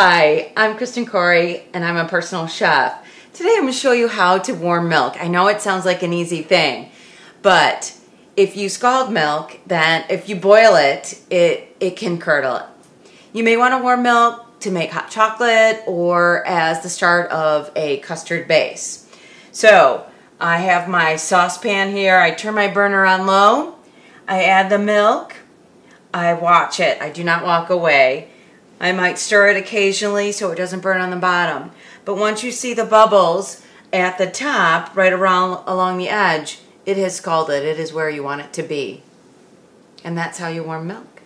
Hi, I'm Kristin Koury and I'm a personal chef. Today I'm going to show you how to warm milk. I know it sounds like an easy thing, but if you scald milk, then if you boil it, it can curdle. You may want to warm milk to make hot chocolate or as the start of a custard base. So I have my saucepan here. I turn my burner on low. I add the milk. I watch it. I do not walk away. I might stir it occasionally so it doesn't burn on the bottom. But once you see the bubbles at the top, right around along the edge, it has scalded. It is where you want it to be. And that's how you warm milk.